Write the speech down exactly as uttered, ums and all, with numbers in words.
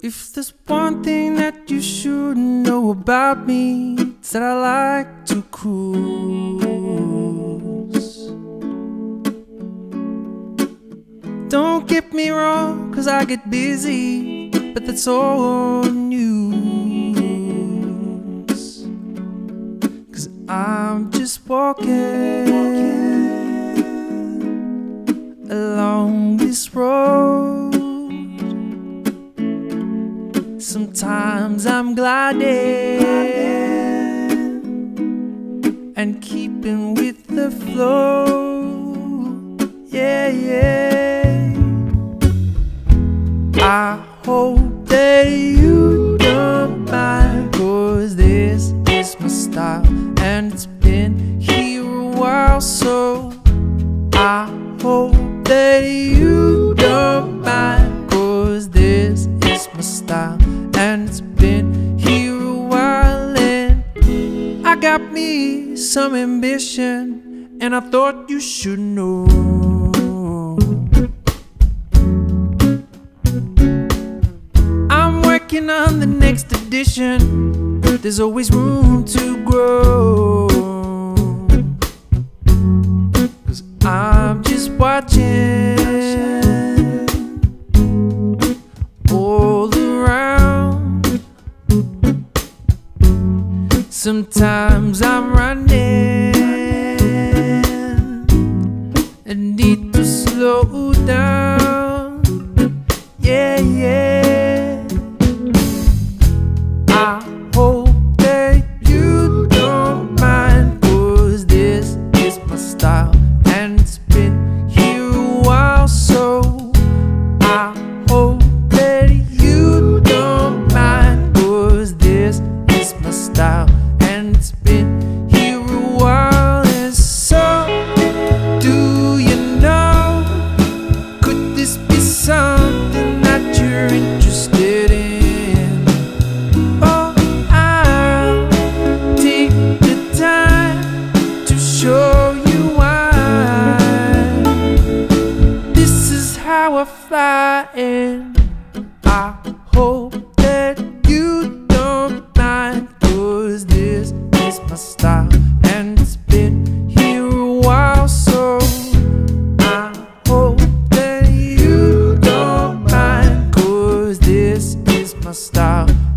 If there's one thing that you should know about me, it's that I like to cruise. Don't get me wrong, cause I get busy, but that's all news. Cause I'm just walking along this road. Sometimes I'm gliding and keeping with the flow. Yeah, yeah. I hope that you don't mind, cause this is my style, and it's been here a while. So I hope that you don't mind, cause this is my style, and it's been here a while. And I got me some ambition, and I thought you should know. I'm working on the next edition, there's always room to grow. Cause I'm just watching . Sometimes I'm running and need to slow down. Yeah, yeah. I hope that you don't mind, cause this is my style, and it's been here a while. So I hope that you don't mind, cause this is my style, and it's been here a while. And so, do you know, could this be something that you're interested in? Oh, I'll take the time to show you why. This is how I fly, and I hope that you don't mind, cause this is my style, and it's been here a while. So I hope that you don't mind, cause this is my style.